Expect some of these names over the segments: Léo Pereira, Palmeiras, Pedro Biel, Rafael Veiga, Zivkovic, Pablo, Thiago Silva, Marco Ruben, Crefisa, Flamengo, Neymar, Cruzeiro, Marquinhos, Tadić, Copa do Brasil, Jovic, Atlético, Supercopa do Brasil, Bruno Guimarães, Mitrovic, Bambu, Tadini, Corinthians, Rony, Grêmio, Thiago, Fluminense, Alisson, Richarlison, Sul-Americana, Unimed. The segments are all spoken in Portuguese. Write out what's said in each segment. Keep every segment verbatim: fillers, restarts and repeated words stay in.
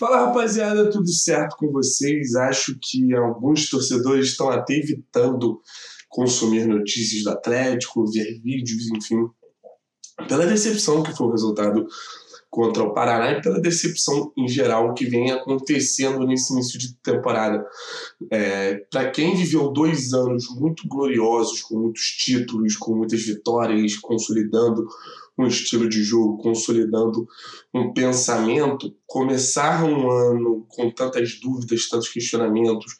Fala, rapaziada, tudo certo com vocês? Acho que alguns torcedores estão até evitando consumir notícias do Atlético, ver vídeos, enfim, pela decepção que foi o resultado contra o Paraná e pela decepção em geral que vem acontecendo nesse início de temporada. É, para quem viveu dois anos muito gloriosos, com muitos títulos, com muitas vitórias, consolidando um estilo de jogo, consolidando um pensamento, começar um ano com tantas dúvidas, tantos questionamentos,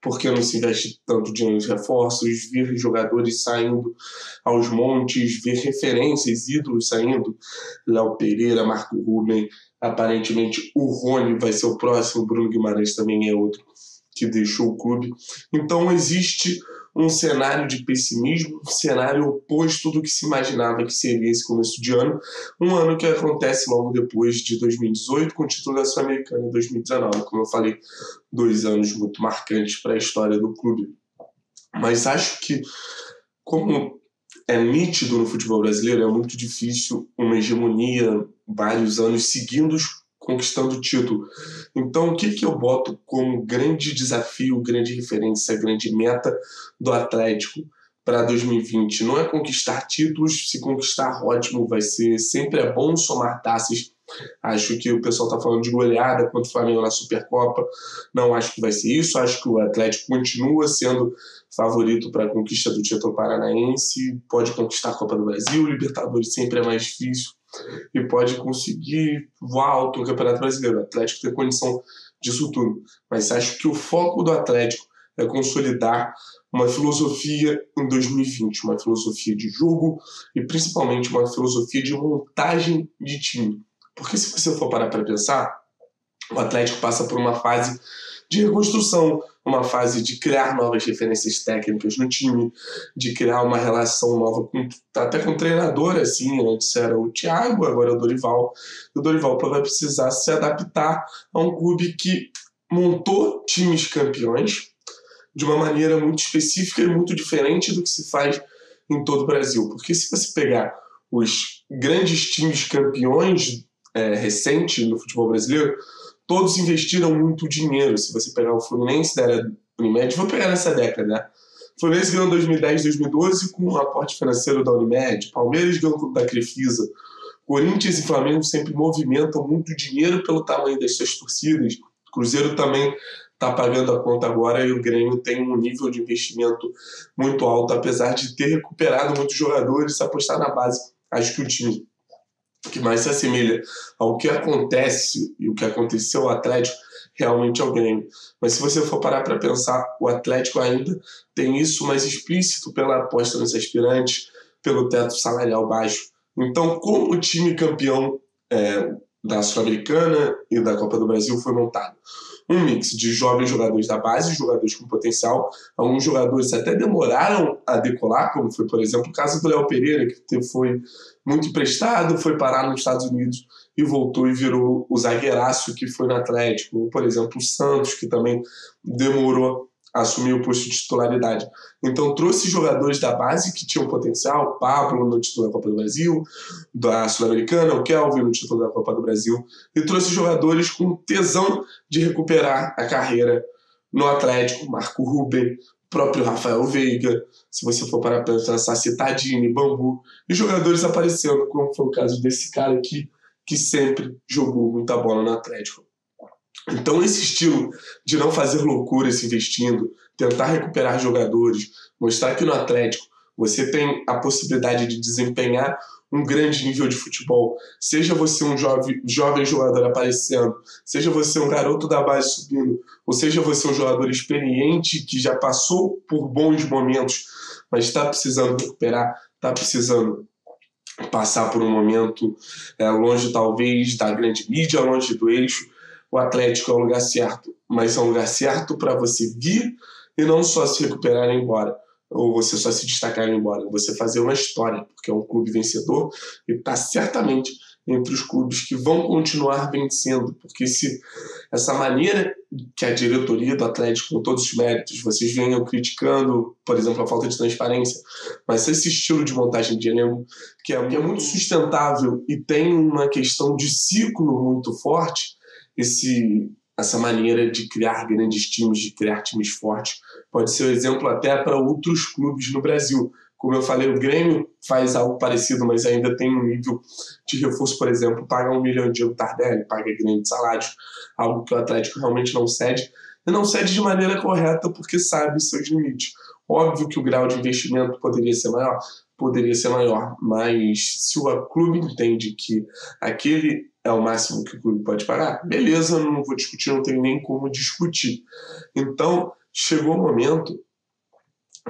por que não se investe tanto dinheiro nos reforços, ver jogadores saindo aos montes, ver referências, ídolos saindo, Léo Pereira, Marco Ruben, aparentemente o Rony vai ser o próximo, Bruno Guimarães também é outro que deixou o clube. Então existe um cenário de pessimismo, um cenário oposto do que se imaginava que seria esse começo de ano, um ano que acontece logo depois de dois mil e dezoito, com o título da Sul-Americana em dois mil e dezenove, como eu falei, dois anos muito marcantes para a história do clube. Mas acho que, como é nítido no futebol brasileiro, é muito difícil uma hegemonia, vários anos seguidos, conquistando o título. Então, o que, que eu boto como grande desafio, grande referência, grande meta do Atlético para dois mil e vinte? Não é conquistar títulos, se conquistar, ótimo, vai ser sempre é bom somar taças. Acho que o pessoal está falando de goleada contra o Flamengo na Supercopa, não acho que vai ser isso, acho que o Atlético continua sendo favorito para a conquista do título paranaense, pode conquistar a Copa do Brasil, o Libertadores sempre é mais difícil e pode conseguir voar alto no Campeonato Brasileiro. O Atlético tem condição disso tudo, mas acho que o foco do Atlético é consolidar uma filosofia em dois mil e vinte, uma filosofia de jogo e principalmente uma filosofia de montagem de time. Porque se você for parar para pensar, o Atlético passa por uma fase de reconstrução, uma fase de criar novas referências técnicas no time, de criar uma relação nova, com, até com o treinador, assim, antes era o Thiago, agora é o Dorival. O Dorival vai precisar se adaptar a um clube que montou times campeões de uma maneira muito específica e muito diferente do que se faz em todo o Brasil. Porque se você pegar os grandes times campeões é, recentes no futebol brasileiro, todos investiram muito dinheiro. Se você pegar o Fluminense da era Unimed, vou pegar nessa década, né? O Fluminense ganhou em dois mil e dez, dois mil e doze com o aporte financeiro da Unimed, Palmeiras ganhou da Crefisa, Corinthians e Flamengo sempre movimentam muito dinheiro pelo tamanho das suas torcidas, o Cruzeiro também está pagando a conta agora e o Grêmio tem um nível de investimento muito alto, apesar de ter recuperado muitos jogadores, se apostar na base. Acho que o time que mais se assemelha ao que acontece e o que aconteceu ao Atlético realmente é o Grêmio. Mas se você for parar para pensar, o Atlético ainda tem isso mais explícito pela aposta nos aspirantes, pelo teto salarial baixo. Então, como o time campeão é, da Sul-Americana e da Copa do Brasil foi montado? Um mix de jovens jogadores da base, jogadores com potencial, alguns jogadores até demoraram a decolar, como foi, por exemplo, o caso do Léo Pereira, que foi muito emprestado, foi parar nos Estados Unidos e voltou e virou o zagueiraço que foi no Atlético, ou, por exemplo, o Santos, que também demorou a assumir o posto de titularidade. Então trouxe jogadores da base que tinham potencial, Pablo no título da Copa do Brasil, da Sul-Americana, o Kelvin no título da Copa do Brasil, e trouxe jogadores com tesão de recuperar a carreira no Atlético, Marco Ruben, próprio Rafael Veiga, se você for parar para pensar, Tadini, Bambu, e jogadores aparecendo, como foi o caso desse cara aqui, que sempre jogou muita bola no Atlético. Então esse estilo de não fazer loucura se investindo, tentar recuperar jogadores, mostrar que no Atlético você tem a possibilidade de desempenhar um grande nível de futebol, seja você um jove, jovem jogador aparecendo, seja você um garoto da base subindo, ou seja você um jogador experiente que já passou por bons momentos, mas está precisando recuperar, está precisando passar por um momento é, longe talvez da grande mídia, longe do eixo. O Atlético é o lugar certo, mas é um lugar certo para você vir e não só se recuperar e ir embora, ou você só se destacar e ir embora, você fazer uma história, porque é um clube vencedor e está certamente entre os clubes que vão continuar vencendo, porque se essa maneira que a diretoria do Atlético, com todos os méritos, vocês venham criticando, por exemplo, a falta de transparência, mas esse estilo de montagem de elenco, que é muito sustentável e tem uma questão de ciclo muito forte, esse, essa maneira de criar grandes times, de criar times fortes, pode ser um exemplo até para outros clubes no Brasil. Como eu falei, o Grêmio faz algo parecido, mas ainda tem um nível de reforço, por exemplo, paga um milhão de euros Tardelli, paga grandes salários, algo que o Atlético realmente não cede, e não cede de maneira correta porque sabe seus limites. Óbvio que o grau de investimento poderia ser maior, poderia ser maior, mas se o clube entende que aquele é o máximo que o clube pode pagar, beleza, não vou discutir, não tenho nem como discutir. Então, chegou o momento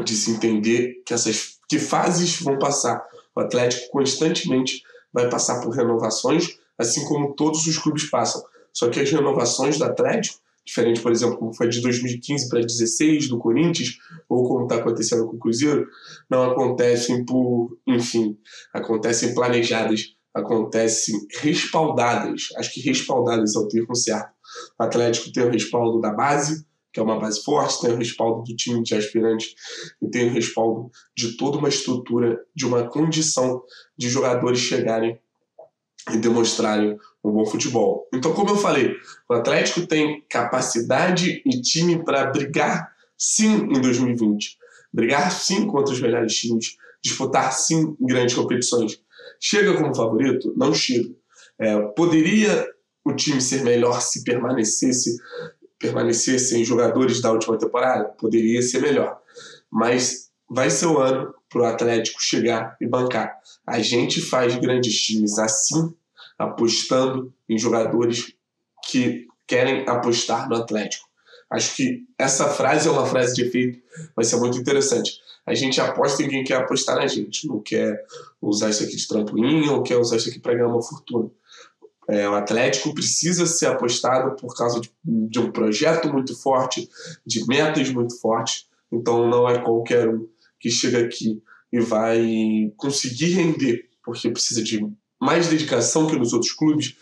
de se entender que essas que fases vão passar. O Atlético constantemente vai passar por renovações, assim como todos os clubes passam. Só que as renovações do Atlético, diferente, por exemplo, como foi de dois mil e quinze para dois mil e dezesseis do Corinthians, ou como está acontecendo com o Cruzeiro, não acontecem por, enfim, acontecem planejadas, acontecem respaldadas. Acho que respaldadas é o termo certo. O Atlético tem o respaldo da base, que é uma base forte, tem o respaldo do time de aspirantes e tem o respaldo de toda uma estrutura, de uma condição de jogadores chegarem e demonstrarem um bom futebol. Então, como eu falei, o Atlético tem capacidade e time para brigar sim em dois mil e vinte, brigar sim contra os melhores times, disputar sim grandes competições. Chega como favorito? Não chega. É, poderia o time ser melhor se permanecesse permanecessem jogadores da última temporada? Poderia ser melhor, mas vai ser o ano para o Atlético chegar e bancar. A gente faz grandes times assim, apostando em jogadores que querem apostar no Atlético. Acho que essa frase é uma frase de efeito, vai ser muito interessante. A gente aposta em quem quer apostar na gente, não quer usar isso aqui de trampolim ou quer usar isso aqui para ganhar uma fortuna. É, o Atlético precisa ser apostado por causa de, de um projeto muito forte, de metas muito fortes. Então não é qualquer um que chega aqui e vai conseguir render, porque precisa de mais dedicação que nos outros clubes,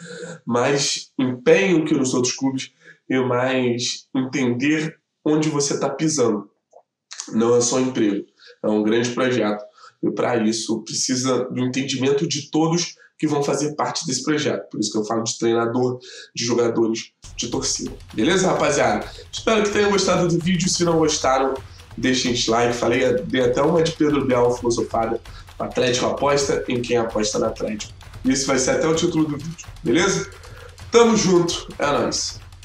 mais empenho que nos outros clubes e mais entender onde você está pisando. Não é só emprego, é um grande projeto. E para isso precisa do entendimento de todos que vão fazer parte desse projeto. Por isso que eu falo de treinador, de jogadores, de torcida. Beleza, rapaziada? Espero que tenham gostado do vídeo. Se não gostaram, deixem o like. Falei, dei até uma de Pedro Biel filosofada. O Atlético aposta em quem aposta no Atlético. Isso vai ser até o título do vídeo, beleza? Tamo junto, é nóis.